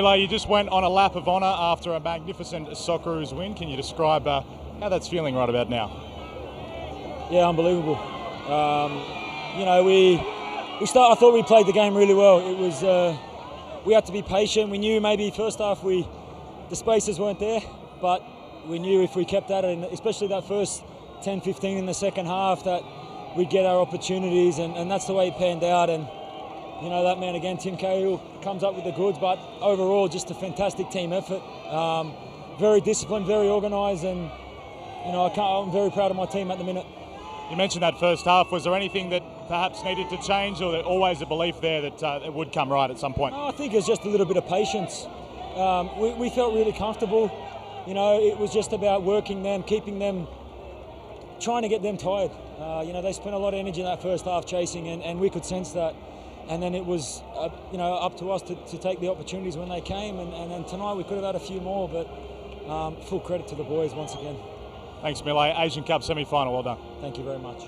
Mile, you just went on a lap of honour after a magnificent Socceroos win. Can you describe how that's feeling right about now? Yeah, unbelievable. You know, I thought we played the game really well. It was we had to be patient. We knew maybe first half the spaces weren't there, but we knew if we kept at it, and especially that first 10-15 in the second half, that we'd get our opportunities, and that's the way it panned out. And you know, that man again, Tim Cahill, comes up with the goods, but overall just a fantastic team effort. Very disciplined, very organised, and you know, I'm very proud of my team at the minute. You mentioned that first half. Was there anything that perhaps needed to change, or always a belief there that it would come right at some point? No, I think it's just a little bit of patience. We felt really comfortable. You know, it was just about working them, keeping them, trying to get them tired. You know, they spent a lot of energy in that first half chasing, and we could sense that. And then it was, you know, up to us to take the opportunities when they came. And tonight we could have had a few more, but full credit to the boys once again. Thanks, Mile. Asian Cup semi-final, well done. Thank you very much.